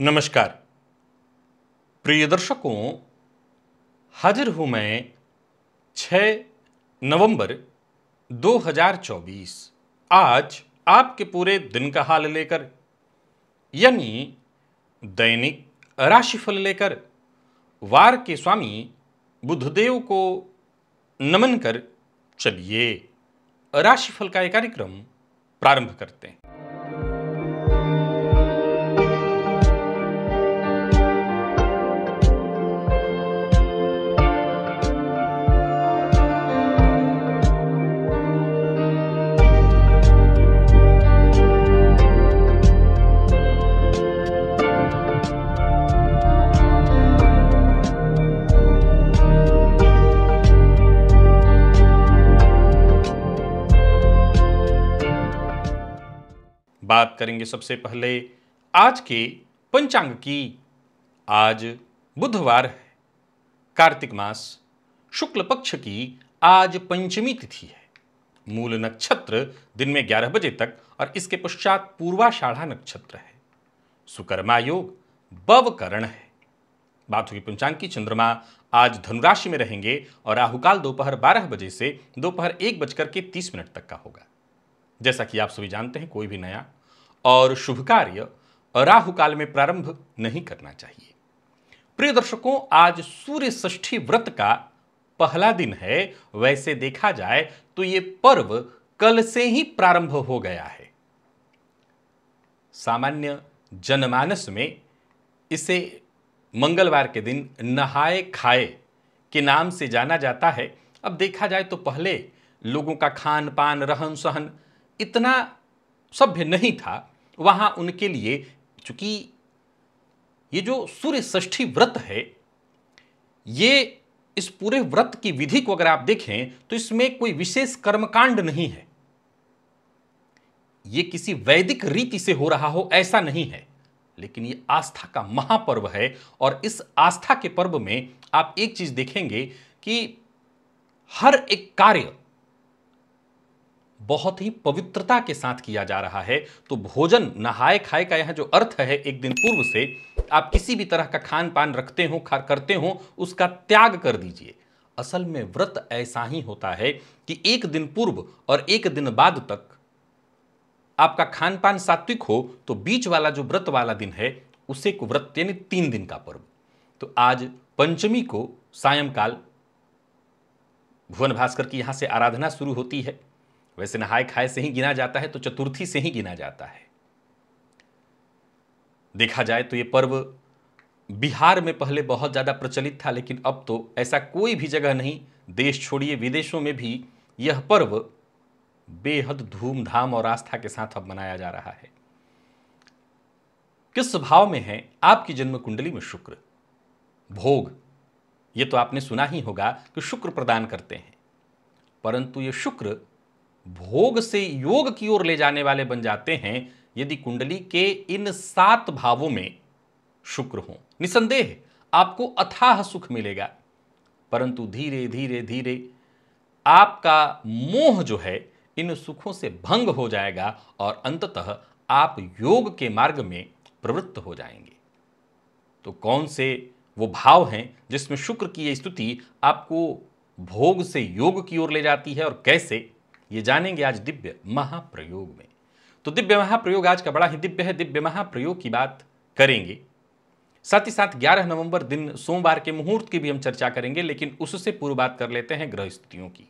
नमस्कार प्रिय दर्शकों, हाजिर हूं मैं 6 नवंबर 2024 आज आपके पूरे दिन का हाल लेकर, यानी दैनिक राशिफल लेकर, वार के स्वामी बुधदेव को नमन कर चलिए राशिफल का यह कार्यक्रम प्रारंभ करते हैं। बात करेंगे सबसे पहले आज के पंचांग की। आज बुधवार है, कार्तिक मास शुक्ल पक्ष की आज पंचमी तिथि है। मूल नक्षत्र दिन में 11 बजे तक और इसके पश्चात पूर्वाषाढ़ा नक्षत्र है। सुकर्मा योग बवकरण है। बात हुई पंचांग की। चंद्रमा आज धनुराशि में रहेंगे और राहुकाल दोपहर 12 बजे से दोपहर 1:30 तक का होगा। जैसा कि आप सभी जानते हैं, कोई भी नया और शुभ कार्य राहु काल में प्रारंभ नहीं करना चाहिए। प्रिय दर्शकों, आज सूर्य षष्ठी व्रत का पहला दिन है। वैसे देखा जाए तो यह पर्व कल से ही प्रारंभ हो गया है। सामान्य जनमानस में इसे मंगलवार के दिन नहाए खाए के नाम से जाना जाता है। अब देखा जाए तो पहले लोगों का खान पान, रहन सहन इतना सभ्य नहीं था। वहाँ उनके लिए चूँकि ये जो सूर्य षष्ठी व्रत है, ये इस पूरे व्रत की विधि को अगर आप देखें तो इसमें कोई विशेष कर्मकांड नहीं है। ये किसी वैदिक रीति से हो रहा हो ऐसा नहीं है, लेकिन ये आस्था का महापर्व है। और इस आस्था के पर्व में आप एक चीज़ देखेंगे कि हर एक कार्य बहुत ही पवित्रता के साथ किया जा रहा है। तो भोजन नहाए खाए का यह जो अर्थ है, एक दिन पूर्व से आप किसी भी तरह का खान पान रखते हो, खा करते हो, उसका त्याग कर दीजिए। असल में व्रत ऐसा ही होता है कि एक दिन पूर्व और एक दिन बाद तक आपका खान पान सात्विक हो, तो बीच वाला जो व्रत वाला दिन है उसे को व्रत यानी 3 दिन का पर्व। तो आज पंचमी को सायंकाल भुवन भास्कर की यहाँ से आराधना शुरू होती है। वैसे नहाए खाए से ही गिना जाता है, तो चतुर्थी से ही गिना जाता है। देखा जाए तो ये पर्व बिहार में पहले बहुत ज़्यादा प्रचलित था, लेकिन अब तो ऐसा कोई भी जगह नहीं, देश छोड़िए विदेशों में भी यह पर्व बेहद धूमधाम और आस्था के साथ अब मनाया जा रहा है। किस भाव में है आपकी जन्म कुंडली में शुक्र? भोग ये तो आपने सुना ही होगा कि शुक्र प्रदान करते हैं, परंतु ये शुक्र भोग से योग की ओर ले जाने वाले बन जाते हैं यदि कुंडली के इन 7 भावों में शुक्र हो। निसंदेह आपको अथाह सुख मिलेगा, परंतु धीरे धीरे धीरे आपका मोह जो है इन सुखों से भंग हो जाएगा और अंततः आप योग के मार्ग में प्रवृत्त हो जाएंगे। तो कौन से वो भाव हैं जिसमें शुक्र की ये स्तुति आपको भोग से योग की ओर ले जाती है और कैसे, ये जानेंगे आज दिव्य महाप्रयोग में। तो दिव्य महाप्रयोग आज का बड़ा ही दिव्य है। दिव्य महाप्रयोग की बात करेंगे, साथ ही साथ 11 नवंबर दिन सोमवार के मुहूर्त की भी हम चर्चा करेंगे, लेकिन उससे पूर्व बात कर लेते हैं ग्रह स्थितियों की।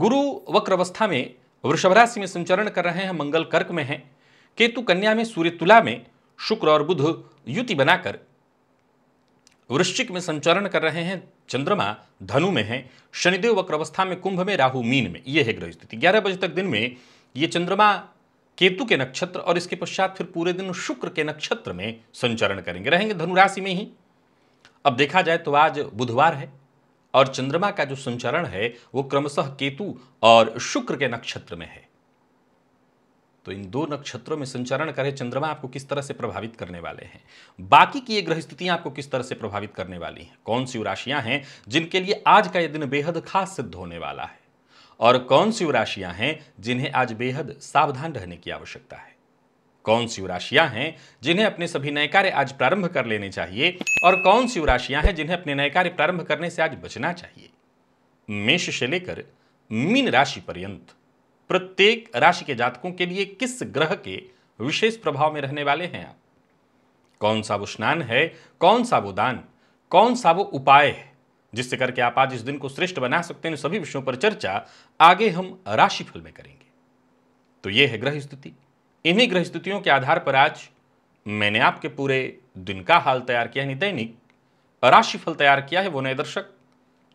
गुरु वक्र अवस्था में वृषभ राशि में संचरण कर रहे हैं, मंगल कर्क में है, केतु कन्या में, सूर्य तुला में, शुक्र और बुध युति बनाकर वृश्चिक में संचरण कर रहे हैं, चंद्रमा धनु में है, शनिदेव वक्र अवस्था में कुंभ में, राहु मीन में। यह है ग्रह स्थिति। 11 बजे तक दिन में ये चंद्रमा केतु के नक्षत्र और इसके पश्चात फिर पूरे दिन शुक्र के नक्षत्र में संचरण करेंगे, रहेंगे धनु राशि में ही। अब देखा जाए तो आज बुधवार है और चंद्रमा का जो संचरण है वो क्रमशः केतु और शुक्र के नक्षत्र में है। तो इन 2 नक्षत्रों में संचरण करे चंद्रमा आपको किस तरह से प्रभावित करने वाले हैं, बाकी की ये ग्रह स्थितियां आपको किस तरह से प्रभावित करने वाली हैं, कौन सी राशियां हैं जिनके लिए आज का ये दिन बेहद खास सिद्ध होने वाला है और कौन सी राशियां हैं जिन्हें आज बेहद सावधान रहने की आवश्यकता है, कौन सी राशियां हैं जिन्हें अपने सभी नए कार्य आज प्रारंभ कर लेने चाहिए और कौन सी राशियां हैं जिन्हें अपने नए कार्य प्रारंभ करने से आज बचना चाहिए। मेष से लेकर मीन राशि पर्यंत प्रत्येक राशि के जातकों के लिए किस ग्रह के विशेष प्रभाव में रहने वाले हैं आप, कौन सा वो स्नान है, कौन सा वो दान, कौन सा वो उपाय है जिससे करके आप आज इस दिन को श्रेष्ठ बना सकते हैं, इन सभी विषयों पर चर्चा आगे हम राशिफल में करेंगे। तो ये है ग्रह स्थिति। इन्हीं ग्रह स्थितियों के आधार पर आज मैंने आपके पूरे दिन का हाल तैयार किया है, दैनिक राशिफल तैयार किया है। वो नए दर्शक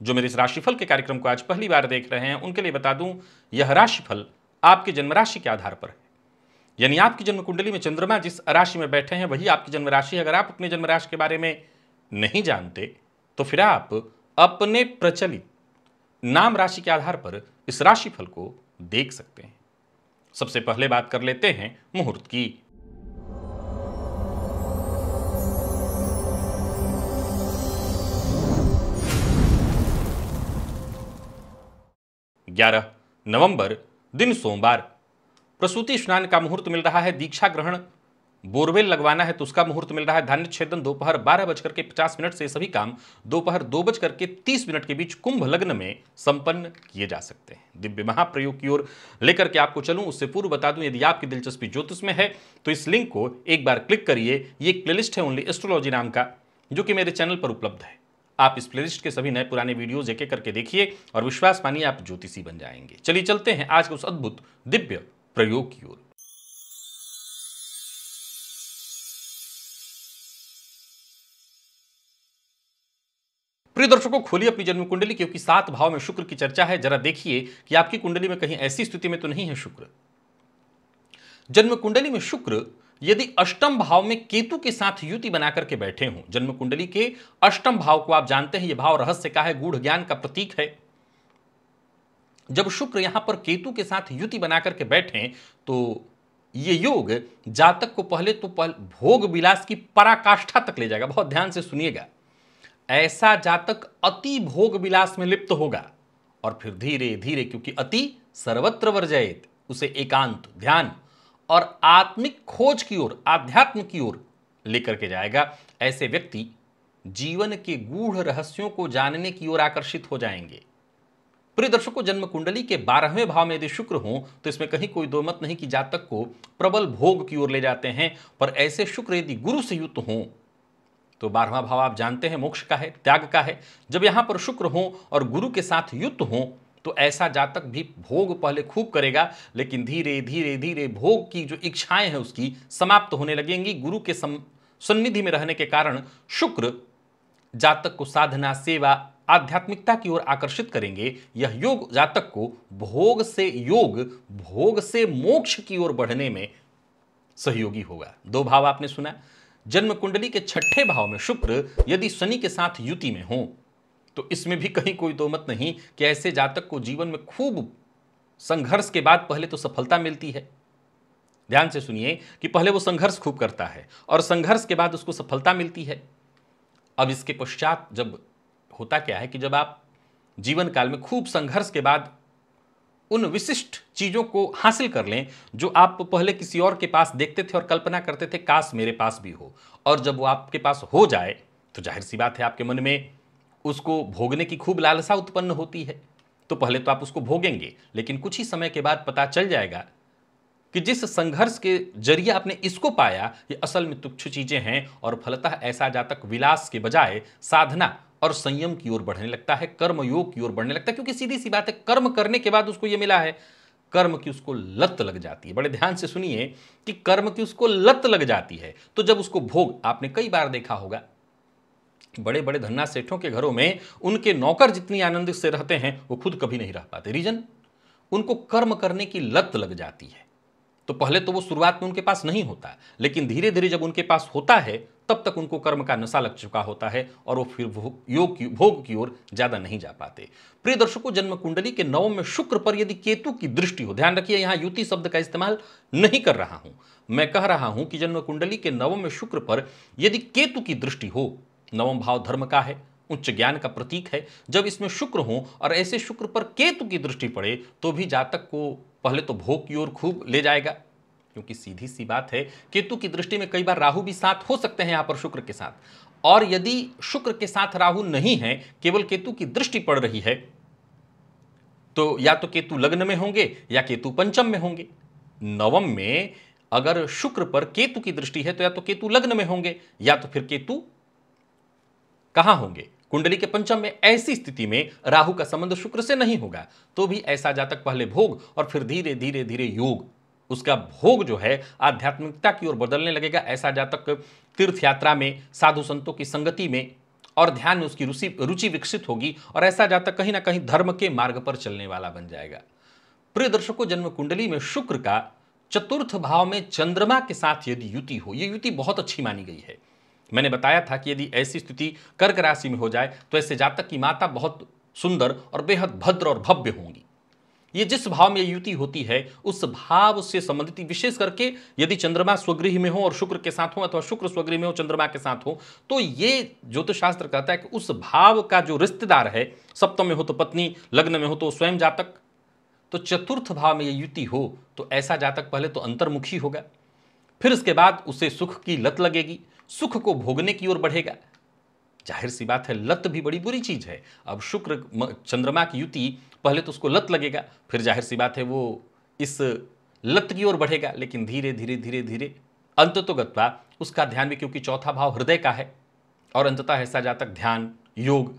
जो मेरे इस राशिफल के कार्यक्रम को आज पहली बार देख रहे हैं उनके लिए बता दूं, यह राशिफल आपके जन्म राशि के आधार पर है, यानी आपकी जन्म कुंडली में चंद्रमा जिस राशि में बैठे हैं वही आपकी जन्म राशि है। अगर आप अपने जन्म राशि के बारे में नहीं जानते तो फिर आप अपने प्रचलित नाम राशि के आधार पर इस राशिफल को देख सकते हैं। सबसे पहले बात कर लेते हैं मुहूर्त की। ग्यारह नवंबर दिन सोमवार प्रसूति स्नान का मुहूर्त मिल रहा है। दीक्षा ग्रहण बोरवेल लगवाना है तो उसका मुहूर्त मिल रहा है। धान्य छेदन दोपहर 12:50 से सभी काम दोपहर 2:30 के बीच कुंभ लग्न में संपन्न किए जा सकते हैं। दिव्य महाप्रयोग की ओर लेकर के आपको चलूं उससे पूर्व बता दूं, यदि आपकी दिलचस्पी ज्योतिष में है तो इस लिंक को एक बार क्लिक करिए। ये प्लेलिस्ट है ओनली एस्ट्रोलॉजी नाम का जो कि मेरे चैनल पर उपलब्ध है। आप इस प्लेलिस्ट के सभी नए पुराने वीडियोज एक एक करके देखिए और विश्वास मानिए आप ज्योतिषी बन जाएंगे। चलिए चलते हैं आज के उस अद्भुत दिव्य प्रयोग की ओर। प्रिय दर्शकों, खोलिए अपनी जन्म कुंडली क्योंकि 7 भाव में शुक्र की चर्चा है। जरा देखिए कि आपकी कुंडली में कहीं ऐसी स्थिति में तो नहीं है शुक्र। जन्म कुंडली में शुक्र यदि अष्टम भाव में केतु के साथ युति बनाकर के बैठे हों, जन्म कुंडली के अष्टम भाव को आप जानते हैं, यह भाव रहस्य का है, गूढ़ ज्ञान का प्रतीक है। जब शुक्र यहां पर केतु के साथ युति बनाकर के बैठे तो ये योग जातक को पहले तो भोग विलास की पराकाष्ठा तक ले जाएगा। बहुत ध्यान से सुनिएगा, ऐसा जातक अति भोग विलास में लिप्त होगा और फिर धीरे धीरे, क्योंकि अति सर्वत्र वर्जयेत, उसे एकांत ध्यान और आत्मिक खोज की ओर, आध्यात्म की ओर लेकर के जाएगा। ऐसे व्यक्ति जीवन के गूढ़ रहस्यों को जानने की ओर आकर्षित हो जाएंगे। प्रिय दर्शकों, जन्म कुंडली के 12वें भाव में यदि शुक्र हो तो इसमें कहीं कोई दो मत नहीं कि जातक को प्रबल भोग की ओर ले जाते हैं। पर ऐसे शुक्र यदि गुरु से युक्त हों तो 12वां भाव आप जानते हैं मोक्ष का है, त्याग का है। जब यहां पर शुक्र हो और गुरु के साथ युक्त हों तो ऐसा जातक भी भोग पहले खूब करेगा, लेकिन धीरे धीरे धीरे भोग की जो इच्छाएं हैं उसकी समाप्त होने लगेंगी। गुरु के सन्निधि में रहने के कारण शुक्र जातक को साधना, सेवा, आध्यात्मिकता की ओर आकर्षित करेंगे। यह योग जातक को भोग से मोक्ष की ओर बढ़ने में सहयोगी होगा। दो भाव आपने सुना। जन्म कुंडली के 6ठे भाव में शुक्र यदि शनि के साथ युति में हो तो इसमें भी कहीं कोई दो मत नहीं कि ऐसे जातक को जीवन में खूब संघर्ष के बाद पहले तो सफलता मिलती है। ध्यान से सुनिए कि पहले वो संघर्ष खूब करता है और संघर्ष के बाद उसको सफलता मिलती है। अब इसके पश्चात जब होता क्या है कि जब आप जीवन काल में खूब संघर्ष के बाद उन विशिष्ट चीजों को हासिल कर लें जो आप पहले किसी और के पास देखते थे और कल्पना करते थे काश मेरे पास भी हो, और जब वो आपके पास हो जाए तो जाहिर सी बात है आपके मन में उसको भोगने की खूब लालसा उत्पन्न होती है। तो पहले तो आप उसको भोगेंगे, लेकिन कुछ ही समय के बाद पता चल जाएगा कि जिस संघर्ष के जरिए आपने इसको पाया ये असल में तुच्छ चीजें हैं, और फलतः ऐसा जातक विलास के बजाय साधना और संयम की ओर बढ़ने लगता है, कर्मयोग की ओर बढ़ने लगता है। क्योंकि सीधी सी बात है, कर्म करने के बाद उसको ये मिला है, कर्म की उसको लत लग जाती है। बड़े ध्यान से सुनिए कि कर्म की उसको लत लग जाती है। तो जब उसको भोग, आपने कई बार देखा होगा बड़े बड़े धन्ना सेठों के घरों में उनके नौकर जितनी आनंद से रहते हैं वो खुद कभी नहीं रह पाते। रीजन, उनको कर्म करने की लत लग जाती है। तो पहले तो वो शुरुआत में उनके पास नहीं होता, लेकिन धीरे धीरे जब उनके पास होता है तब तक उनको कर्म का नशा लग चुका होता है और वो फिर भोग की ओर ज्यादा नहीं जा पाते। प्रिय दर्शकों, जन्म कुंडली के 9वें में शुक्र पर यदि केतु की दृष्टि हो, ध्यान रखिए यहां युति शब्द का इस्तेमाल नहीं कर रहा हूं, मैं कह रहा हूं कि जन्म कुंडली के 9वें में शुक्र पर यदि केतु की दृष्टि हो, 9वां भाव धर्म का है, उच्च ज्ञान का प्रतीक है, जब इसमें शुक्र हो और ऐसे शुक्र पर केतु की दृष्टि पड़े तो भी जातक को पहले तो भोग की ओर खूब ले जाएगा क्योंकि सीधी सी बात है केतु की दृष्टि में कई बार राहु भी साथ हो सकते हैं यहाँ पर शुक्र के साथ, और यदि शुक्र के साथ राहु नहीं है, केवल केतु की दृष्टि पड़ रही है, तो या तो केतु लग्न में होंगे या केतु पंचम में होंगे। नवम में अगर शुक्र पर केतु की दृष्टि है तो या तो केतु लग्न में होंगे या तो फिर केतु कहां होंगे, कुंडली के पंचम में। ऐसी स्थिति में राहु का संबंध शुक्र से नहीं होगा तो भी ऐसा जातक पहले भोग और फिर धीरे धीरे धीरे योग, उसका भोग जो है आध्यात्मिकता की ओर बदलने लगेगा। ऐसा जातक तीर्थ यात्रा में, साधु संतों की संगति में और ध्यान में उसकी रुचि विकसित होगी और ऐसा जातक कहीं ना कहीं धर्म के मार्ग पर चलने वाला बन जाएगा। प्रिय दर्शकों, जन्म कुंडली में शुक्र का चतुर्थ भाव में चंद्रमा के साथ यदि युति हो, ये युति बहुत अच्छी मानी गई है। मैंने बताया था कि यदि ऐसी स्थिति कर्क राशि में हो जाए तो ऐसे जातक की माता बहुत सुंदर और बेहद भद्र और भव्य होंगी। ये जिस भाव में युति होती है उस भाव से संबंधित, विशेष करके यदि चंद्रमा स्वगृह में हो और शुक्र के साथ हो अथवा शुक्र स्वगृह में हो चंद्रमा के साथ हो, तो ये ज्योतिष शास्त्र कहता है कि उस भाव का जो रिश्तेदार है, सप्तम में हो तो पत्नी, लग्न में हो तो स्वयं जातक, तो चतुर्थ भाव में ये युति हो तो ऐसा जातक पहले तो अंतर्मुखी होगा, फिर इसके बाद उसे सुख की लत लगेगी, सुख को भोगने की ओर बढ़ेगा। जाहिर सी बात है लत भी बड़ी बुरी चीज है। अब शुक्र चंद्रमा की युति, पहले तो उसको लत लगेगा, फिर जाहिर सी बात है वो इस लत की ओर बढ़ेगा, लेकिन धीरे धीरे धीरे धीरे अंततोगत्वा उसका ध्यान भी, क्योंकि चौथा भाव हृदय का है, और अंततः ऐसा जातक ध्यान योग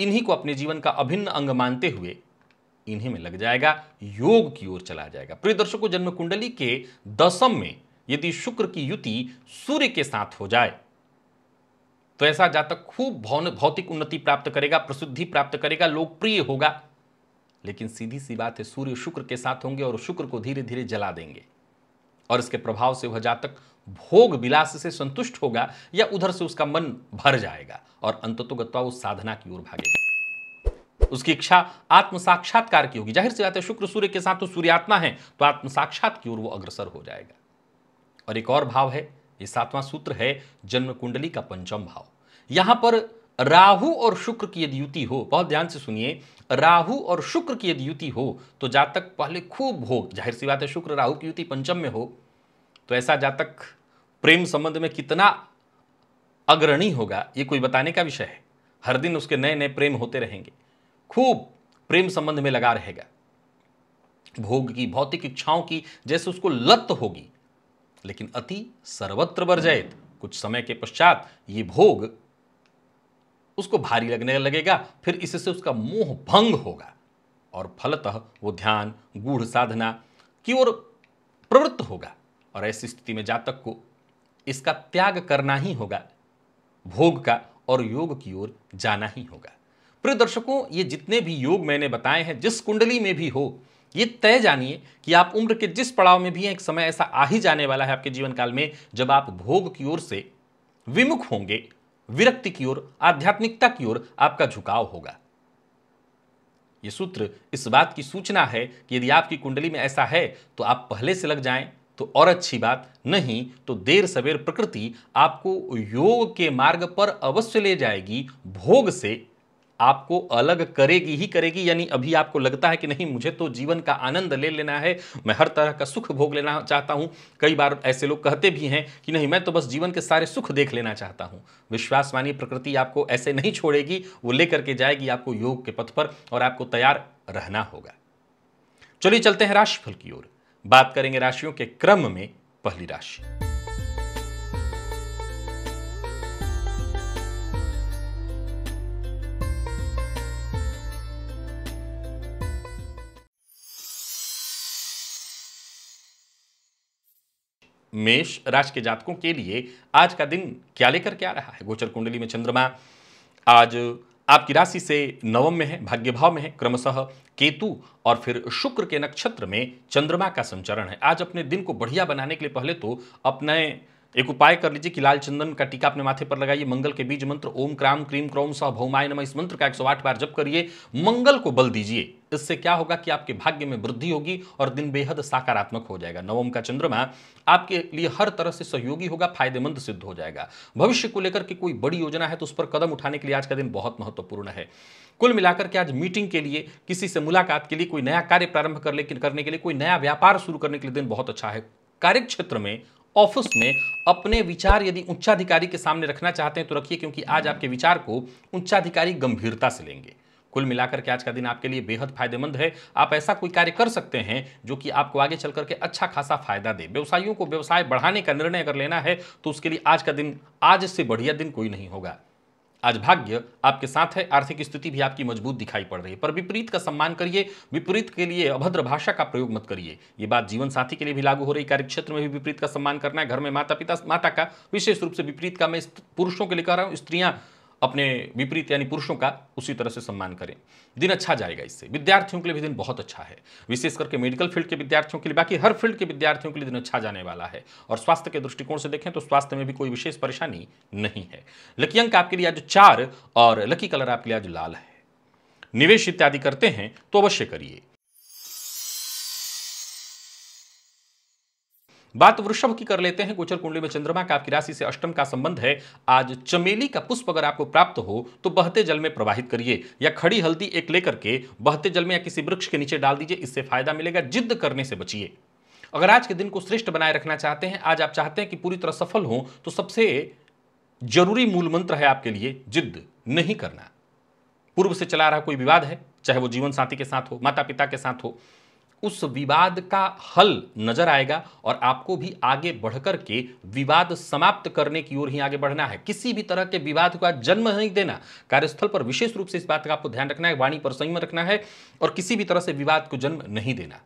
इन्हीं को अपने जीवन का अभिन्न अंग मानते हुए इन्हीं में लग जाएगा, योग की ओर चला जाएगा। प्रिय दर्शकों, जन्म कुंडली के दशम में यदि शुक्र की युति सूर्य के साथ हो जाए तो ऐसा जातक खूब भौतिक उन्नति प्राप्त करेगा, प्रसिद्धि प्राप्त करेगा, लोकप्रिय होगा, लेकिन सीधी सी बात है सूर्य शुक्र के साथ होंगे और शुक्र को धीरे धीरे जला देंगे और इसके प्रभाव से वह जातक भोग विलास से संतुष्ट होगा या उधर से उसका मन भर जाएगा और अंततोगत्वा वो साधना की ओर भागेगा। उसकी इच्छा आत्म साक्षात्कार की होगी। जाहिर सी बात है शुक्र सूर्य के साथ तो सूर्य आत्मा है, तो आत्म साक्षात की ओर वो अग्रसर हो जाएगा। और एक और भाव है, ये सातवां सूत्र है जन्म कुंडली का पंचम भाव। यहां पर राहु और शुक्र की यदि युति हो, बहुत ध्यान से सुनिए, राहु और शुक्र की यदि युति हो तो जातक पहले खूब भोग, जाहिर सी बात है शुक्र राहु की युति पंचम में हो तो ऐसा जातक प्रेम संबंध में कितना अग्रणी होगा ये कोई बताने का विषय है। हर दिन उसके नए नए प्रेम होते रहेंगे, खूब प्रेम संबंध में लगा रहेगा, भोग की, भौतिक इच्छाओं की जैसे उसको लत होगी, लेकिन अति सर्वत्र वर्जयत, कुछ समय के पश्चात ये भोग उसको भारी लगने लगेगा, फिर इससे उसका मोह भंग होगा और फलतः वो ध्यान गूढ़ साधना की ओर प्रवृत्त होगा। और ऐसी स्थिति में जातक को इसका त्याग करना ही होगा, भोग का, और योग की ओर जाना ही होगा। प्रिय दर्शकों, ये जितने भी योग मैंने बताए हैं, जिस कुंडली में भी हो, ये तय जानिए कि आप उम्र के जिस पड़ाव में भी हैं, एक समय ऐसा आ ही जाने वाला है आपके जीवन काल में जब आप भोग की ओर से विमुख होंगे, विरक्ति की ओर, आध्यात्मिकता की ओर आपका झुकाव होगा। ये सूत्र इस बात की सूचना है कि यदि आपकी कुंडली में ऐसा है तो आप पहले से लग जाएं तो और अच्छी बात, नहीं तो देर सवेर प्रकृति आपको योग के मार्ग पर अवश्य ले जाएगी, भोग से आपको अलग करेगी ही करेगी। यानी अभी आपको लगता है कि नहीं, मुझे तो जीवन का आनंद ले लेना है, मैं हर तरह का सुख भोग लेना चाहता हूं, कई बार ऐसे लोग कहते भी हैं कि नहीं मैं तो बस जीवन के सारे सुख देख लेना चाहता हूं, विश्वास मानिए प्रकृति आपको ऐसे नहीं छोड़ेगी, वो लेकर के जाएगी आपको योग के पथ पर और आपको तैयार रहना होगा। चलिए चलते हैं राशिफल की ओर, बात करेंगे राशियों के क्रम में। पहली राशि मेष राशि के जातकों के लिए आज का दिन क्या लेकर के आ रहा है। गोचर कुंडली में चंद्रमा आज आपकी राशि से नवम में है, भाग्य भाव में है, क्रमशः केतु और फिर शुक्र के नक्षत्र में चंद्रमा का संचरण है। आज अपने दिन को बढ़िया बनाने के लिए पहले तो अपने एक उपाय कर लीजिए कि लाल चंदन का टीका अपने माथे पर लगाइए, मंगल के बीज मंत्र ओम क्राम क्रीम क्रौम सह भौमाय नमः, इस मंत्र का 108 बार जप करिए, मंगल को बल दीजिए। इससे क्या होगा कि आपके भाग्य में वृद्धि होगी और दिन बेहद सकारात्मक हो जाएगा। नवम का चंद्रमा आपके लिए हर तरह से सहयोगी होगा, फायदेमंद सिद्ध हो जाएगा। भविष्य को लेकर के कोई बड़ी योजना है तो उस पर कदम उठाने के लिए आज का दिन बहुत महत्वपूर्ण है। कुल मिलाकर के आज मीटिंग के लिए, किसी से मुलाकात के लिए, कोई नया कार्य प्रारंभ करने के लिए, कोई नया व्यापार शुरू करने के लिए दिन बहुत अच्छा है। कार्य क्षेत्र में, ऑफिस में अपने विचार यदि उच्चाधिकारी के सामने रखना चाहते हैं तो रखिए, क्योंकि आज आपके विचार को उच्चाधिकारी गंभीरता से लेंगे। कुल मिलाकर के आज का दिन आपके लिए बेहद फायदेमंद है। आप ऐसा कोई कार्य कर सकते हैं जो कि आपको आगे चल करके अच्छा खासा फायदा दे। व्यवसायियों को व्यवसाय बढ़ाने का निर्णय अगर लेना है तो उसके लिए आज का दिन, आज से बढ़िया दिन कोई नहीं होगा। आज भाग्य आपके साथ है, आर्थिक स्थिति भी आपकी मजबूत दिखाई पड़ रही है, पर विपरीत का सम्मान करिए। विपरीत के लिए अभद्र भाषा का प्रयोग मत करिए। ये बात जीवन साथी के लिए भी लागू हो रही। कार्यक्षेत्र में भी विपरीत का सम्मान करना है। घर में माता पिता, माता का विशेष रूप से विपरीत का मैं पुरुषों के लिए कह रहा हूँ, स्त्रियां अपने विपरीत यानी पुरुषों का उसी तरह से सम्मान करें। दिन अच्छा जाएगा। इससे विद्यार्थियों के लिए भी दिन बहुत अच्छा है, विशेष करके मेडिकल फील्ड के विद्यार्थियों के लिए। बाकी हर फील्ड के विद्यार्थियों के लिए दिन अच्छा जाने वाला है। और स्वास्थ्य के दृष्टिकोण से देखें तो स्वास्थ्य में भी कोई विशेष परेशानी नहीं है। लकी अंक आपके लिए आज 4 और लकी कलर आपके लिए आज लाल है। निवेश इत्यादि करते हैं तो अवश्य करिए। बात वृषभ की कर लेते हैं। गोचर कुंडली में चंद्रमा का आपकी राशि से अष्टम का संबंध है। आज चमेली का पुष्प अगर आपको प्राप्त हो तो बहते जल में प्रवाहित करिए, या खड़ी हल्दी एक लेकर के बहते जल में या किसी वृक्ष के नीचे डाल दीजिए, इससे फायदा मिलेगा। जिद्द करने से बचिए। अगर आज के दिन को श्रेष्ठ बनाए रखना चाहते हैं, आज आप चाहते हैं कि पूरी तरह सफल हों, तो सबसे जरूरी मूल मंत्र है आपके लिए जिद्द नहीं करना। पूर्व से चला रहा कोई विवाद है, चाहे वो जीवन साथी के साथ हो, माता पिता के साथ हो, उस विवाद का हल नजर आएगा और आपको भी आगे बढ़कर के विवाद समाप्त करने की ओर ही आगे बढ़ना है। किसी भी तरह के विवाद को जन्म नहीं देना। कार्यस्थल पर विशेष रूप से इस बात का आपको ध्यान रखना है, वाणी पर संयम रखना है और किसी भी तरह से विवाद को जन्म नहीं देना,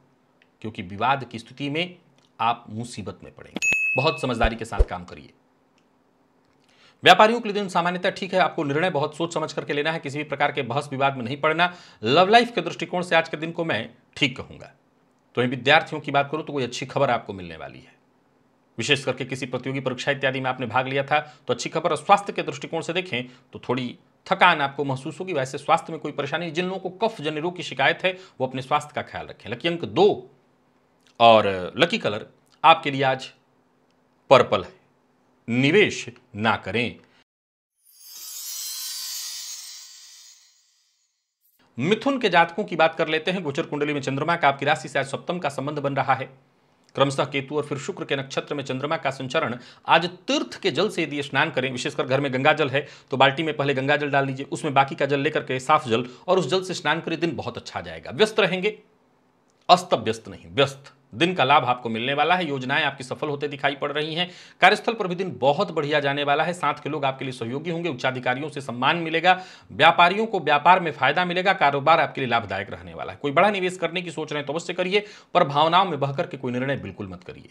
क्योंकि विवाद की स्थिति में आप मुसीबत में पड़ेंगे। बहुत समझदारी के साथ काम करिए। व्यापारियों के लिए दिन सामान्यतः ठीक है। आपको निर्णय बहुत सोच समझ करके लेना है, किसी भी प्रकार के बहस विवाद में नहीं पड़ना। लव लाइफ के दृष्टिकोण से आज के दिन को मैं ठीक कहूंगा। तो विद्यार्थियों की बात करूं तो कोई अच्छी खबर आपको मिलने वाली है, विशेष करके किसी प्रतियोगी परीक्षा इत्यादि में आपने भाग लिया था तो अच्छी खबर। और स्वास्थ्य के दृष्टिकोण से देखें तो थोड़ी थकान आपको महसूस होगी, वैसे स्वास्थ्य में कोई परेशानी। जिन लोगों को कफ जन्य रोग की शिकायत है वो अपने स्वास्थ्य का ख्याल रखें। लकी अंक 2 और लकी कलर आपके लिए आज पर्पल है। निवेश ना करें। मिथुन के जातकों की बात कर लेते हैं। गोचर कुंडली में चंद्रमा का आपकी राशि से आज सप्तम का संबंध बन रहा है। क्रमशः केतु और फिर शुक्र के नक्षत्र में चंद्रमा का संचरण। आज तीर्थ के जल से यदि स्नान करें, विशेषकर घर में गंगा जल है तो बाल्टी में पहले गंगा जल डाल लीजिए, उसमें बाकी का जल लेकर के साफ जल और उस जल से स्नान करें, दिन बहुत अच्छा जाएगा। व्यस्त रहेंगे, अस्त व्यस्त नहीं, व्यस्त दिन का लाभ आपको मिलने वाला है। योजनाएं आपकी सफल होते दिखाई पड़ रही हैं। कार्यस्थल पर भी दिन बहुत बढ़िया जाने वाला है। साथ के लोग आपके लिए सहयोगी होंगे, उच्चाधिकारियों से सम्मान मिलेगा। व्यापारियों को व्यापार में फायदा मिलेगा। कारोबार आपके लिए लाभदायक रहने वाला है। कोई बड़ा निवेश करने की सोच रहे हैं तो अवश्य करिए, पर भावनाओं में बहकर के कोई निर्णय बिल्कुल मत करिए।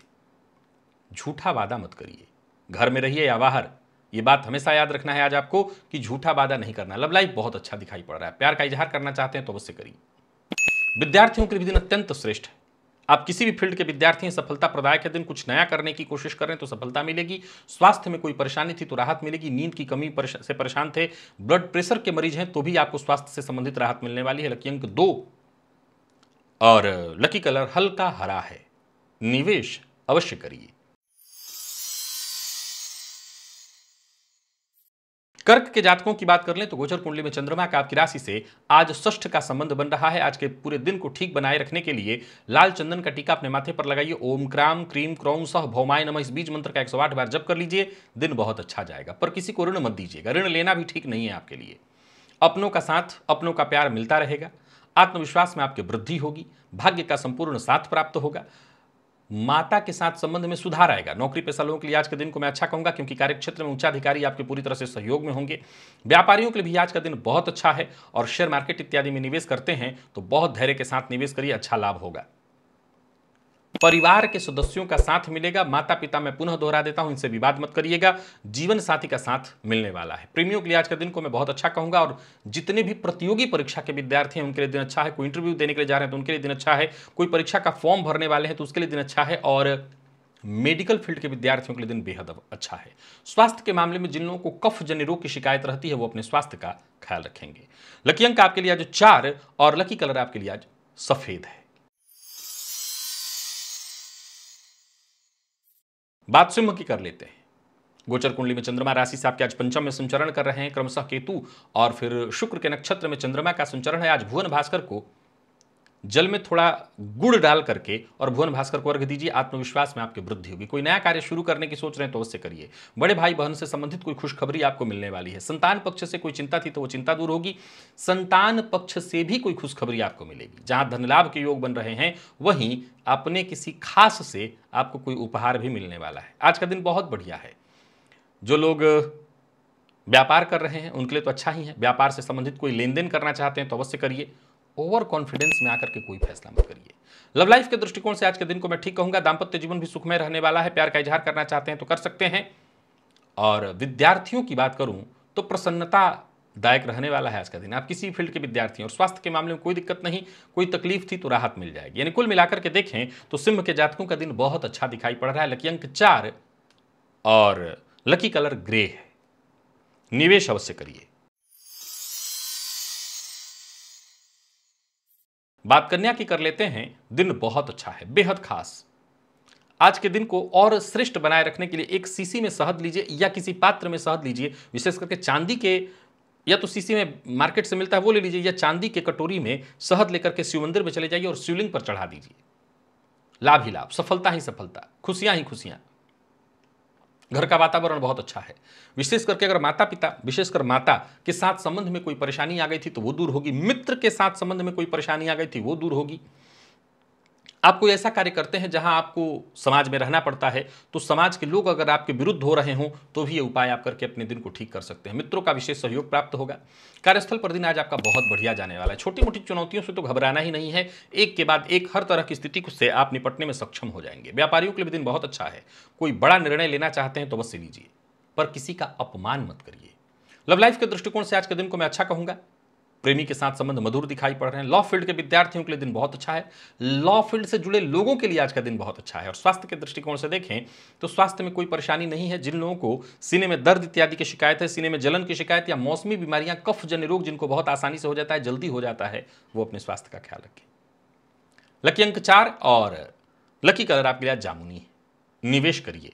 झूठा वादा मत करिए, घर में रहिए या बाहर। ये बात हमेशा याद रखना है आज आपको कि झूठा वादा नहीं करना। लव लाइफ बहुत अच्छा दिखाई पड़ रहा है। प्यार का इजहार करना चाहते हैं तो अवश्य करिए। विद्यार्थियों के लिए दिन अत्यंत श्रेष्ठ है। आप किसी भी फील्ड के विद्यार्थी हैं, सफलता प्रदायक है दिन। कुछ नया करने की कोशिश कर रहे हैं तो सफलता मिलेगी। स्वास्थ्य में कोई परेशानी थी तो राहत मिलेगी। नींद की कमी से परेशान थे, ब्लड प्रेशर के मरीज हैं तो भी आपको स्वास्थ्य से संबंधित राहत मिलने वाली है। लकी अंक 2 और लकी कलर हल्का हरा है। निवेश अवश्य करिए। कर्क के जातकों की बात कर लें तो गोचर कुंडली में चंद्रमा का आपकी राशि से आज षष्ठ का संबंध बन रहा है। आज के पूरे दिन को ठीक बनाए रखने के लिए लाल चंदन का टीका अपने माथे पर लगाइए। ओम क्राम क्रीम क्रौम सह भौमाय नमः इस बीज मंत्र का 108 बार जप कर लीजिए, दिन बहुत अच्छा जाएगा। पर किसी को ऋण मत दीजिएगा, ऋण लेना भी ठीक नहीं है आपके लिए। अपनों का साथ, अपनों का प्यार मिलता रहेगा। आत्मविश्वास में आपकी वृद्धि होगी। भाग्य का संपूर्ण साथ प्राप्त होगा। माता के साथ संबंध में सुधार आएगा। नौकरी पेशा लोगों के लिए आज के दिन को मैं अच्छा कहूंगा, क्योंकि कार्यक्षेत्र में उच्चाधिकारी आपके पूरी तरह से सहयोग में होंगे। व्यापारियों के लिए भी आज का दिन बहुत अच्छा है। और शेयर मार्केट इत्यादि में निवेश करते हैं तो बहुत धैर्य के साथ निवेश करिए, अच्छा लाभ होगा। परिवार के सदस्यों का साथ मिलेगा। माता पिता मैं पुनः दोहरा देता हूं, इनसे विवाद मत करिएगा। जीवन साथी का साथ मिलने वाला है। प्रेमियों के लिए आज का दिन को मैं बहुत अच्छा कहूंगा। और जितने भी प्रतियोगी परीक्षा के विद्यार्थी हैं उनके लिए दिन अच्छा है। कोई इंटरव्यू देने के लिए जा रहे हैं तो उनके लिए दिन अच्छा है। कोई परीक्षा का फॉर्म भरने वाले हैं तो उसके लिए दिन अच्छा है। और मेडिकल फील्ड के विद्यार्थियों के लिए दिन बेहद अच्छा है। स्वास्थ्य के मामले में जिन लोगों को कफ जन्य रोग की शिकायत रहती है वो अपने स्वास्थ्य का ख्याल रखेंगे। लकी अंक आपके लिए आज 4 और लकी कलर आपके लिए आज सफेद है। बात सिंह की कर लेते हैं। गोचर कुंडली में चंद्रमा राशि से आपके आज पंचम में संचरण कर रहे हैं। क्रमशः केतु और फिर शुक्र के नक्षत्र में चंद्रमा का संचरण है। आज भुवन भास्कर को जल में थोड़ा गुड़ डाल करके और भुवन भास्कर को अर्घ दीजिए, आत्मविश्वास में आपकी वृद्धि होगी। कोई नया कार्य शुरू करने की सोच रहे हैं तो उससे करिए। बड़े भाई बहन से संबंधित कोई खुशखबरी आपको मिलने वाली है। संतान पक्ष से कोई चिंता थी तो वो चिंता दूर होगी। संतान पक्ष से भी कोई खुशखबरी आपको मिलेगी। जहां धनलाभ के योग बन रहे हैं वहीं अपने किसी खास से आपको कोई उपहार भी मिलने वाला है। आज का दिन बहुत बढ़िया है। जो लोग व्यापार कर रहे हैं उनके लिए तो अच्छा ही है। व्यापार से संबंधित कोई लेन देन करना चाहते हैं तो अवश्य करिए। ओवर कॉन्फिडेंस में आकर के कोई फैसला मत करिए। लव लाइफ के दृष्टिकोण से आज के दिन को मैं ठीक कहूंगा। दांपत्य जीवन भी सुखमय रहने वाला है। प्यार का इजहार करना चाहते हैं तो कर सकते हैं। और विद्यार्थियों की बात करूं तो प्रसन्नता दायक रहने वाला है आज का दिन। आप किसी फील्ड के विद्यार्थी हैं और स्वास्थ्य के मामले में कोई दिक्कत नहीं, कोई तकलीफ थी तो राहत मिल जाएगी। यानी कुल मिलाकर के देखें तो सिंह के जातकों का दिन बहुत अच्छा दिखाई पड़ रहा है। लकी अंक 4 और लकी कलर ग्रे है। निवेश अवश्य करिए। बात कन्या की कर लेते हैं। दिन बहुत अच्छा है, बेहद खास। आज के दिन को और श्रेष्ठ बनाए रखने के लिए एक सीसी में शहद लीजिए या किसी पात्र में शहद लीजिए। विशेष करके चांदी के या तो सीसी में मार्केट से मिलता है वो ले लीजिए या चांदी के कटोरी में शहद लेकर के शिव मंदिर में चले जाइए और शिवलिंग पर चढ़ा दीजिए। लाभ ही लाभ, सफलता ही सफलता, खुशियां ही खुशियां। घर का वातावरण बहुत अच्छा है। विशेष करके अगर माता पिता, विशेषकर माता के साथ संबंध में कोई परेशानी आ गई थी तो वो दूर होगी। मित्र के साथ संबंध में कोई परेशानी आ गई थी वो दूर होगी। आप कोई ऐसा कार्य करते हैं जहां आपको समाज में रहना पड़ता है तो समाज के लोग अगर आपके विरुद्ध हो रहे हों तो भी ये उपाय आप करके अपने दिन को ठीक कर सकते हैं। मित्रों का विशेष सहयोग प्राप्त होगा। कार्यस्थल पर दिन आज आपका बहुत बढ़िया जाने वाला है। छोटी मोटी चुनौतियों से तो घबराना ही नहीं है। एक के बाद एक हर तरह की स्थिति से आप निपटने में सक्षम हो जाएंगे। व्यापारियों के लिए दिन बहुत अच्छा है। कोई बड़ा निर्णय लेना चाहते हैं तो अवश्य लीजिए, पर किसी का अपमान मत करिए। लव लाइफ के दृष्टिकोण से आज के दिन को मैं अच्छा कहूंगा। प्रेमी के साथ संबंध मधुर दिखाई पड़ रहे हैं। लॉ फील्ड के विद्यार्थियों के लिए दिन बहुत अच्छा है। लॉ फील्ड से जुड़े लोगों के लिए आज का दिन बहुत अच्छा है। और स्वास्थ्य के दृष्टिकोण से देखें तो स्वास्थ्य में कोई परेशानी नहीं है। जिन लोगों को सीने में दर्द इत्यादि की शिकायत है, सीने में जलन की शिकायत या मौसमी बीमारियां, कफ जन्य रोग जिनको बहुत आसानी से हो जाता है, जल्दी हो जाता है, वो अपने स्वास्थ्य का ख्याल रखें। लकी अंक 4 और लकी कलर आपके लिए जामुनी है। निवेश करिए।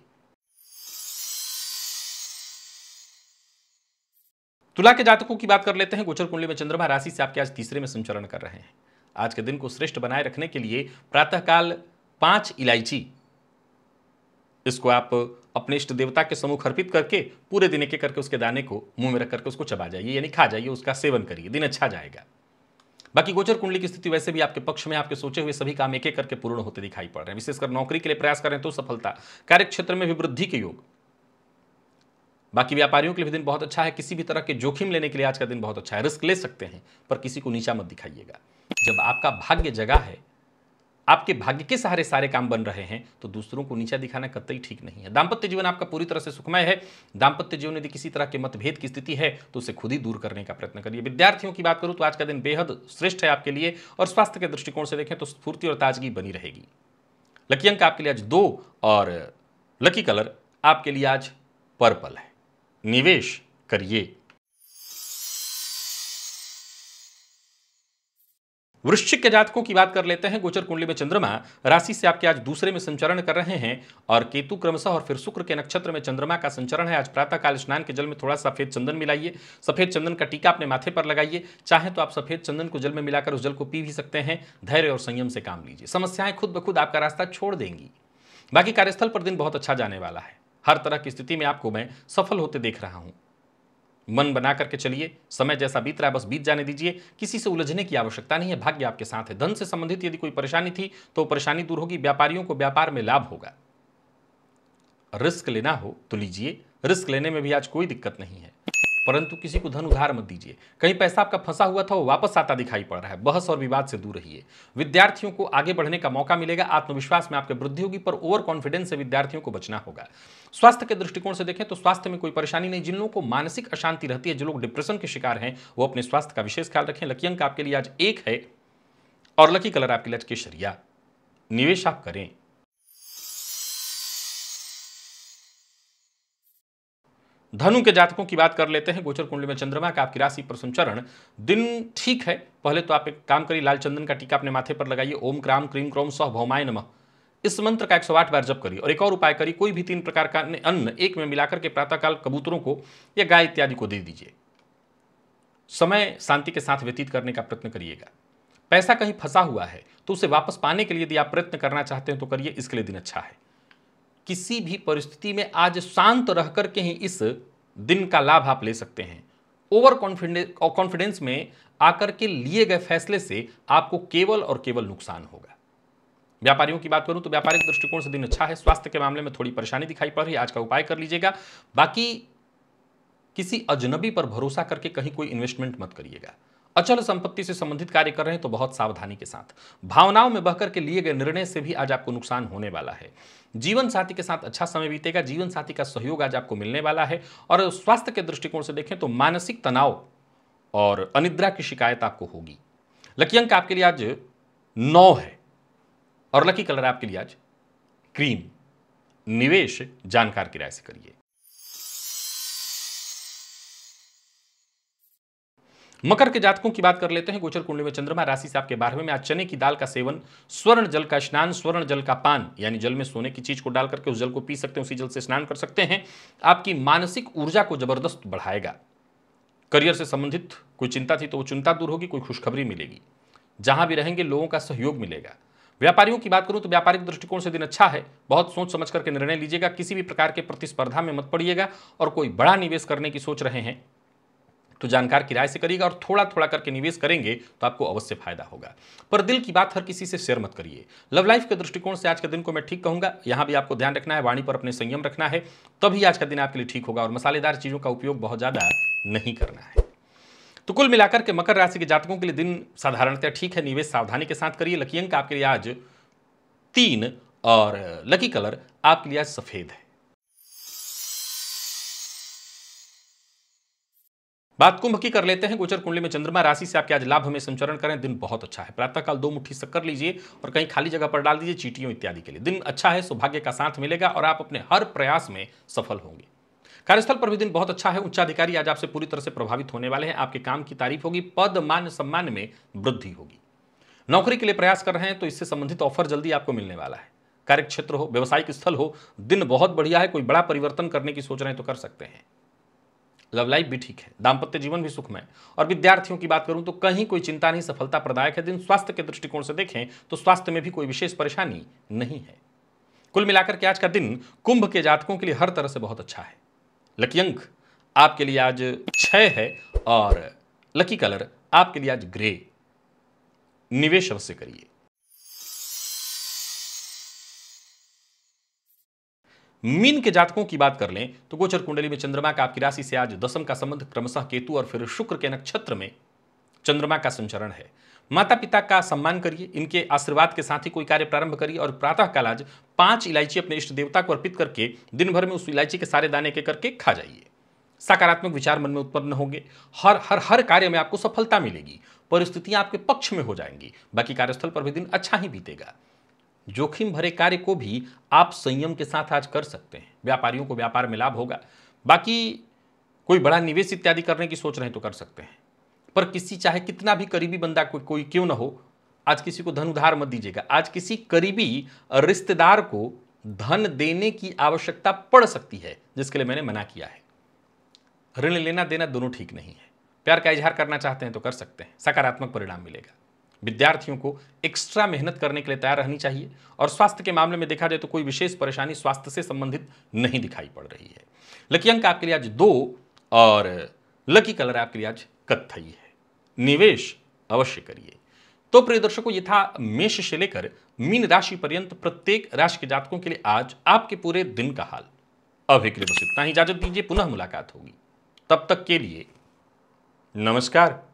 तुला के जातकों की बात कर लेते हैं। गोचर कुंडली में चंद्रमा राशि से आपके आज तीसरे में संचरण कर रहे हैं। आज के दिन को श्रेष्ठ बनाए रखने के लिए प्रातःकाल 5 इलायची इसको आप अपने इष्ट देवता के सम्मुख अर्पित करके पूरे दिन एक करके उसके दाने को मुंह में रख करके उसको चबा जाइए, यानी खा जाइए, उसका सेवन करिए। दिन अच्छा जाएगा। बाकी गोचर कुंडली की स्थिति वैसे भी आपके पक्ष में, आपके सोचे हुए सभी काम एक एक करके पूर्ण होते दिखाई पड़ रहे हैं। विशेषकर नौकरी के लिए प्रयास करें तो सफलता, कार्यक्षेत्र में भी वृद्धि के योग। बाकी व्यापारियों के लिए दिन बहुत अच्छा है। किसी भी तरह के जोखिम लेने के लिए आज का दिन बहुत अच्छा है। रिस्क ले सकते हैं पर किसी को नीचा मत दिखाइएगा। जब आपका भाग्य जगा है, आपके भाग्य के सहारे सारे काम बन रहे हैं तो दूसरों को नीचा दिखाना कतई ठीक नहीं है। दांपत्य जीवन आपका पूरी तरह से सुखमय है। दांपत्य जीवन यदि किसी तरह के मतभेद की स्थिति है तो उसे खुद ही दूर करने का प्रयत्न करिए। विद्यार्थियों की बात करूं तो आज का दिन बेहद श्रेष्ठ है आपके लिए। और स्वास्थ्य के दृष्टिकोण से देखें तो स्फूर्ति और ताजगी बनी रहेगी। लकी अंक आपके लिए आज 2 और लकी कलर आपके लिए आज पर्पल है। निवेश करिए। वृश्चिक के जातकों की बात कर लेते हैं। गोचर कुंडली में चंद्रमा राशि से आपके आज दूसरे में संचरण कर रहे हैं और केतु क्रमशः और फिर शुक्र के नक्षत्र में चंद्रमा का संचरण है। आज प्रातःकाल स्नान के जल में थोड़ा सफेद चंदन मिलाइए। सफेद चंदन का टीका अपने माथे पर लगाइए। चाहे तो आप सफेद चंदन को जल में मिलाकर उस जल को पी भी सकते हैं। धैर्य और संयम से काम लीजिए। समस्याएं खुद ब खुद आपका रास्ता छोड़ देंगी। बाकी कार्यस्थल पर दिन बहुत अच्छा जाने वाला है। हर तरह की स्थिति में आपको मैं सफल होते देख रहा हूं। मन बना करके चलिए। समय जैसा बीत रहा है बस बीत जाने दीजिए। किसी से उलझने की आवश्यकता नहीं है। भाग्य आपके साथ है। धन से संबंधित यदि कोई परेशानी थी तो परेशानी दूर होगी। व्यापारियों को व्यापार में लाभ होगा। रिस्क लेना हो तो लीजिए। रिस्क लेने में भी आज कोई दिक्कत नहीं है, परंतु किसी को धन उधार मत दीजिए। कहीं पैसा आपका फंसा हुआ था वो वापस आता दिखाई पड़ रहा है। बहस और विवाद से दूर रहिए। विद्यार्थियों को आगे बढ़ने का मौका मिलेगा। आत्मविश्वास में आपके वृद्धि होगी, पर ओवर कॉन्फिडेंस से विद्यार्थियों को बचना होगा। स्वास्थ्य के दृष्टिकोण से देखें तो स्वास्थ्य में कोई परेशानी नहीं। जिन लोगों को मानसिक अशांति रहती है, जो लोग डिप्रेशन के शिकार हैं, वो अपने स्वास्थ्य का विशेष ख्याल रखें। लकी अंक आपके लिए आज 1 है और लकी कलर आपके लिए आज केसरिया। निवेश आप करें। धनु के जातकों की बात कर लेते हैं। गोचर कुंडली में चंद्रमा का आपकी राशि पर संचरण। दिन ठीक है। पहले तो आप एक काम करिए, लाल चंदन का टीका अपने माथे पर लगाइए। ओम क्राम क्रीम क्रोम सौ भौमाय नमः इस मंत्र का 108 बार जप करिए। और एक और उपाय करिए, कोई भी 3 प्रकार का अन्न एक में मिलाकर के प्रातःकाल कबूतरों को या गाय इत्यादि को दे दीजिए। समय शांति के साथ व्यतीत करने का प्रयत्न करिएगा। पैसा कहीं फंसा हुआ है तो उसे वापस पाने के लिए यदि आप प्रयत्न करना चाहते हैं तो करिए, इसके लिए दिन अच्छा है। किसी भी परिस्थिति में आज शांत रह करके ही इस दिन का लाभ आप ले सकते हैं। ओवर कॉन्फिडेंस में आकर के लिए गए फैसले से आपको केवल और केवल नुकसान होगा। व्यापारियों की बात करूं तो व्यापारिक दृष्टिकोण से दिन अच्छा है। स्वास्थ्य के मामले में थोड़ी परेशानी दिखाई पड़ रही है, आज का उपाय कर लीजिएगा। बाकी किसी अजनबी पर भरोसा करके कहीं कोई इन्वेस्टमेंट मत करिएगा। अचल संपत्ति से संबंधित कार्य कर रहे हैं तो बहुत सावधानी के साथ। भावनाओं में बहकर के लिए गए निर्णय से भी आज आपको नुकसान होने वाला है। जीवन साथी के साथ अच्छा समय बीतेगा, जीवन साथी का सहयोग आज आपको मिलने वाला है। और स्वास्थ्य के दृष्टिकोण से देखें तो मानसिक तनाव और अनिद्रा की शिकायत आपको होगी। लकी अंक आपके लिए आज 9 है और लकी कलर आपके लिए आज क्रीम। निवेश जानकार की राय से करिए। मकर के जातकों की बात कर लेते हैं। गोचर कुंडली में चंद्रमा, राशि से आपके 12वें में। आज चने की दाल का सेवन, स्वर्ण जल का स्नान, स्वर्ण जल का पान, यानी जल में सोने की चीज को डाल करके उस जल को पी सकते हैं, उसी जल से स्नान कर सकते हैं। आपकी मानसिक ऊर्जा को जबरदस्त बढ़ाएगा। करियर से संबंधित कोई चिंता थी तो वो चिंता दूर होगी, कोई खुशखबरी मिलेगी। जहां भी रहेंगे लोगों का सहयोग मिलेगा। व्यापारियों की बात करूं तो व्यापारिक दृष्टिकोण से दिन अच्छा है। बहुत सोच समझ करके निर्णय लीजिएगा। किसी भी प्रकार के प्रतिस्पर्धा में मत पड़िएगा। और कोई बड़ा निवेश करने की सोच रहे हैं तो जानकार की राय से करिएगा। और थोड़ा थोड़ा करके निवेश करेंगे तो आपको अवश्य फायदा होगा। पर दिल की बात हर किसी से शेयर मत करिए। लव लाइफ के दृष्टिकोण से आज के दिन को मैं ठीक कहूंगा। यहां भी आपको ध्यान रखना है, वाणी पर अपने संयम रखना है, तभी आज का दिन आपके लिए ठीक होगा। और मसालेदार चीजों का उपयोग बहुत ज्यादा नहीं करना है। तो कुल मिलाकर के मकर राशि के जातकों के लिए दिन साधारणतः ठीक है। निवेश सावधानी के साथ करिए। लकी अंक आपके लिए आज 3 और लकी कलर आपके लिए आज सफेद है। बात कुंभ की कर लेते हैं। गोचर कुंडली में चंद्रमा, राशि से आपके आज लाभ में संचरण करें, दिन बहुत अच्छा है। प्रातःकाल 2 मुट्ठी शक्कर लीजिए और कहीं खाली जगह पर डाल दीजिए, चींटियों इत्यादि के लिए। दिन अच्छा है, सौभाग्य का साथ मिलेगा और आप अपने हर प्रयास में सफल होंगे। कार्यस्थल पर भी दिन बहुत अच्छा है। उच्चाधिकारी आज आपसे पूरी तरह से प्रभावित होने वाले हैं। आपके काम की तारीफ होगी, पद मान सम्मान में वृद्धि होगी। नौकरी के लिए प्रयास कर रहे हैं तो इससे संबंधित ऑफर जल्दी आपको मिलने वाला है। कार्यक्षेत्र हो, व्यवसायिक स्थल हो, दिन बहुत बढ़िया है। कोई बड़ा परिवर्तन करने की सोच रहे हैं तो कर सकते हैं। लव लाइफ भी ठीक है, दाम्पत्य जीवन भी सुखमय। और विद्यार्थियों की बात करूं तो कहीं कोई चिंता नहीं, सफलता प्रदायक है दिन। स्वास्थ्य के दृष्टिकोण से देखें तो स्वास्थ्य में भी कोई विशेष परेशानी नहीं है। कुल मिलाकर के आज का दिन कुंभ के जातकों के लिए हर तरह से बहुत अच्छा है। लकी अंक आपके लिए आज 6 है और लकी कलर आपके लिए आज ग्रे। निवेश अवश्य करिए। मीन के जातकों की बात कर लें तो गोचर कुंडली में चंद्रमा का आपकी राशि से आज 10 का संबंध क्रमशः केतु और फिर शुक्र के नक्षत्र में चंद्रमा का संचरण है। माता पिता का सम्मान करिए, इनके आशीर्वाद के साथ ही कोई कार्य प्रारंभ करिए। और प्रातःकाल आज 5 इलायची अपने इष्ट देवता को अर्पित करके दिन भर में उस इलायची के सारे दाने के करके खा जाइए। सकारात्मक विचार मन में उत्पन्न होंगे। हर कार्य में आपको सफलता मिलेगी। परिस्थितियां आपके पक्ष में हो जाएंगी। बाकी कार्यस्थल पर भी दिन अच्छा ही बीतेगा। जोखिम भरे कार्य को भी आप संयम के साथ आज कर सकते हैं। व्यापारियों को व्यापार में लाभ होगा। बाकी कोई बड़ा निवेश इत्यादि करने की सोच रहे हैं तो कर सकते हैं। पर किसी चाहे कितना भी करीबी बंदा कोई क्यों ना हो, आज किसी को धन उधार मत दीजिएगा। आज किसी करीबी रिश्तेदार को धन देने की आवश्यकता पड़ सकती है, जिसके लिए मैंने मना किया है। ऋण लेना देना दोनों ठीक नहीं है। प्यार का इजहार करना चाहते हैं तो कर सकते हैं, सकारात्मक परिणाम मिलेगा। विद्यार्थियों को एक्स्ट्रा मेहनत करने के लिए तैयार रहनी चाहिए। और स्वास्थ्य के मामले में देखा जाए तो कोई विशेष परेशानी स्वास्थ्य से संबंधित नहीं दिखाई पड़ रही है। लकी अंक आपके लिए आज 2 और लकी कलर आपके लिए आज कत्थई है। निवेश अवश्य करिए। तो प्रिय दर्शकों, ये था मेष से लेकर मीन राशि पर्यंत प्रत्येक राशि के जातकों के लिए आज आपके पूरे दिन का हाल। अब एक बस इतना ही, इजाजत दीजिए, पुनः मुलाकात होगी। तब तक के लिए नमस्कार।